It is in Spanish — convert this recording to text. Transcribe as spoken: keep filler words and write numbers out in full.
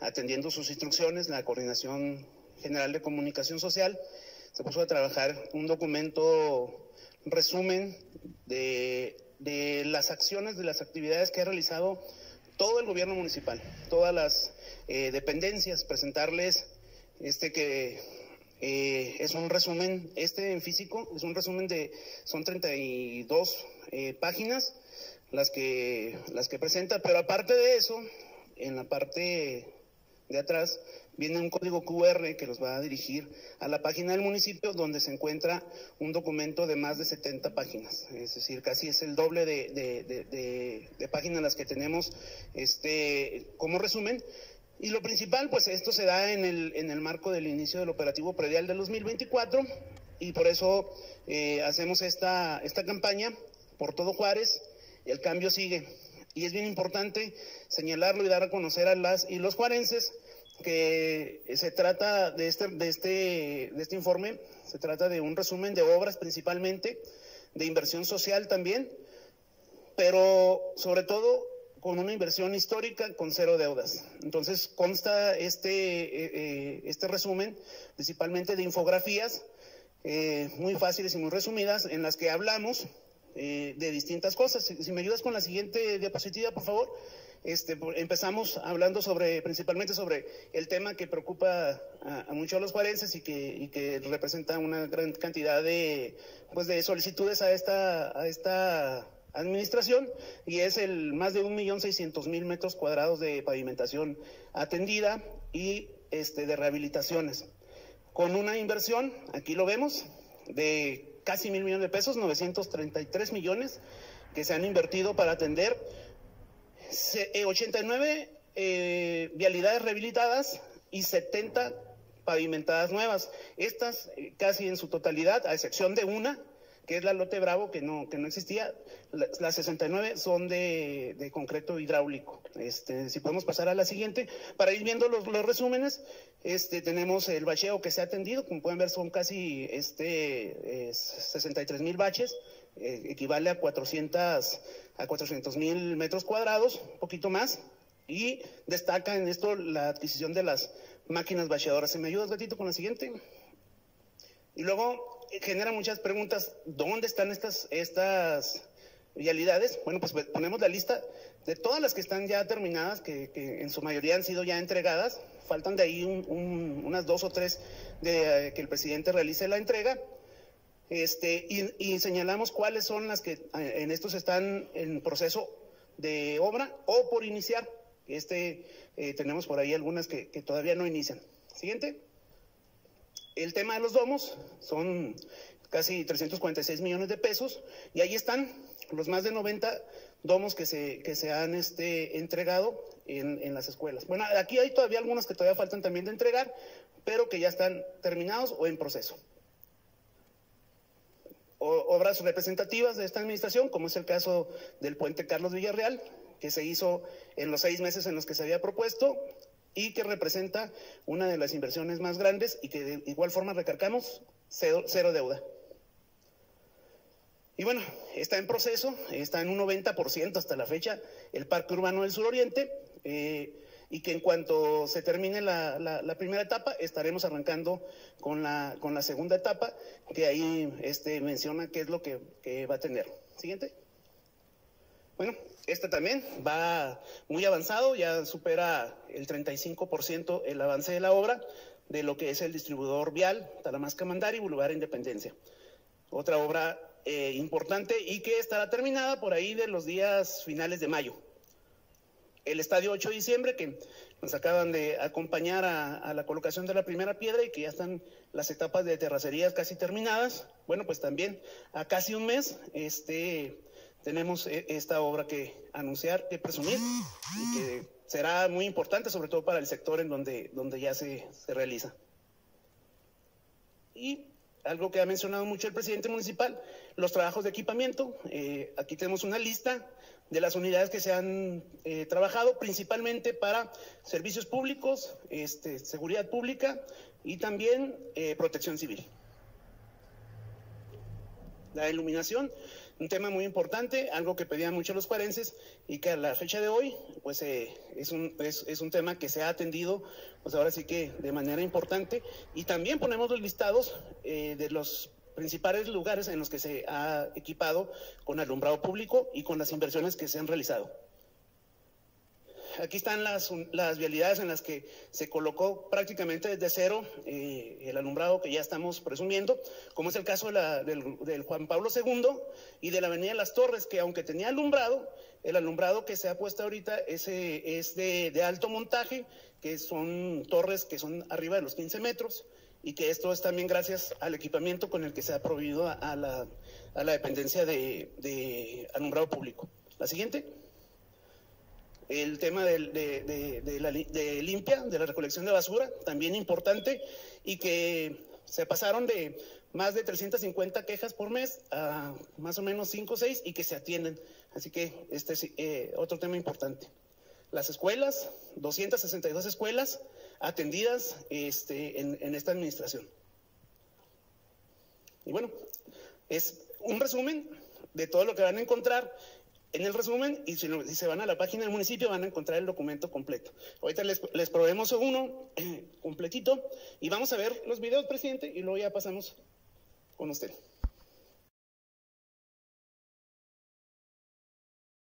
atendiendo sus instrucciones, la Coordinación General de Comunicación Social se puso a trabajar un documento resumen de, de las acciones, de las actividades que ha realizado todo el gobierno municipal, todas las eh, dependencias, presentarles este que eh, es un resumen, este en físico, es un resumen de, son treinta y dos eh, páginas las que, las que presenta, pero aparte de eso, en la parte de atrás viene un código Q R que los va a dirigir a la página del municipio, donde se encuentra un documento de más de setenta páginas, es decir, casi es el doble de, de, de, de, de páginas las que tenemos este como resumen. Y lo principal, pues esto se da en el, en el marco del inicio del operativo predial del dos mil veinticuatro, y por eso eh, hacemos esta, esta campaña por todo Juárez, el cambio sigue. Y es bien importante señalarlo y dar a conocer a las y los juarenses que se trata de este, de este, de este informe, se trata de un resumen de obras principalmente, de inversión social también, pero sobre todo con una inversión histórica con cero deudas. Entonces consta este, eh, este resumen principalmente de infografías eh, muy fáciles y muy resumidas en las que hablamos Eh, de distintas cosas. Si, si me ayudas con la siguiente diapositiva, por favor. Este, empezamos hablando sobre, principalmente sobre el tema que preocupa a, a muchos de los juarenses y que, y que representa una gran cantidad de, pues de solicitudes a esta, a esta administración, y es el más de un millón seiscientos mil metros cuadrados de pavimentación atendida y este, de rehabilitaciones, con una inversión, aquí lo vemos, de casi mil millones de pesos, novecientos treinta y tres millones que se han invertido para atender ochenta y nueve eh, vialidades rehabilitadas y setenta pavimentadas nuevas. Estas eh, casi en su totalidad, a excepción de una, que es la Lote Bravo, que no, que no existía. Las sesenta y nueve son de, de concreto hidráulico. Este, si podemos pasar a la siguiente, para ir viendo los, los resúmenes, este, tenemos el bacheo que se ha atendido, como pueden ver son casi este, eh, sesenta y tres mil baches, eh, equivale a cuatrocientos mil metros cuadrados, un poquito más, y destaca en esto la adquisición de las máquinas bacheadoras. ¿Se me ayudas, Gatito, con la siguiente? Y luego genera muchas preguntas, ¿dónde están estas, estas vialidades? Bueno, pues ponemos la lista de todas las que están ya terminadas, que, que en su mayoría han sido ya entregadas, faltan de ahí un, un, unas dos o tres de eh, que el presidente realice la entrega, este, y, y señalamos cuáles son las que en estos están en proceso de obra o por iniciar. Este, eh, tenemos por ahí algunas que, que todavía no inician. Siguiente. El tema de los domos son casi trescientos cuarenta y seis millones de pesos, y ahí están los más de noventa domos que se, que se han este, entregado en, en las escuelas. Bueno, aquí hay todavía algunos que todavía faltan también de entregar, pero que ya están terminados o en proceso. O, obras representativas de esta administración, como es el caso del Puente Carlos Villarreal, que se hizo en los seis meses en los que se había propuesto, y que representa una de las inversiones más grandes y que de igual forma recargamos cero, cero deuda. Y bueno, está en proceso, está en un noventa por ciento hasta la fecha el Parque Urbano del Sur Oriente, eh, y que en cuanto se termine la, la, la primera etapa estaremos arrancando con la, con la segunda etapa, que ahí este, menciona qué es lo que, que va a tener. Siguiente. Bueno, este también va muy avanzado, ya supera el treinta y cinco por ciento el avance de la obra de lo que es el distribuidor vial Talamás Camandari y Boulevard Independencia. Otra obra eh, importante y que estará terminada por ahí de los días finales de mayo. El estadio ocho de diciembre, que nos acaban de acompañar a, a la colocación de la primera piedra y que ya están las etapas de terracerías casi terminadas. Bueno, pues también a casi un mes, este... tenemos esta obra que anunciar, que presumir, y que será muy importante, sobre todo para el sector en donde, donde ya se, se realiza. Y algo que ha mencionado mucho el presidente municipal, los trabajos de equipamiento. Eh, aquí tenemos una lista de las unidades que se han eh, trabajado, principalmente para servicios públicos, este, seguridad pública y también eh, protección civil. La iluminación un tema muy importante, algo que pedían mucho los juarenses y que a la fecha de hoy pues eh, es, un, es, es un tema que se ha atendido, pues ahora sí que de manera importante. Y también ponemos los listados eh, de los principales lugares en los que se ha equipado con alumbrado público y con las inversiones que se han realizado. Aquí están las, las vialidades en las que se colocó prácticamente desde cero eh, el alumbrado que ya estamos presumiendo, como es el caso de la, del, del Juan Pablo segundo y de la avenida Las Torres, que aunque tenía alumbrado, el alumbrado que se ha puesto ahorita es, eh, es de, de alto montaje, que son torres que son arriba de los quince metros, y que esto es también gracias al equipamiento con el que se ha proveído a, a, la, a la dependencia de, de alumbrado público. La siguiente. El tema de, de, de, de, la, de limpia, de la recolección de basura, también importante, y que se pasaron de más de trescientas cincuenta quejas por mes a más o menos cinco o seis y que se atienden. Así que este es eh, otro tema importante. Las escuelas, doscientas sesenta y dos escuelas atendidas este, en, en esta administración. Y bueno, es un resumen de todo lo que van a encontrar. En el resumen, y si, lo, si se van a la página del municipio, van a encontrar el documento completo. Ahorita les, les proveemos uno completito y vamos a ver los videos, presidente, y luego ya pasamos con usted.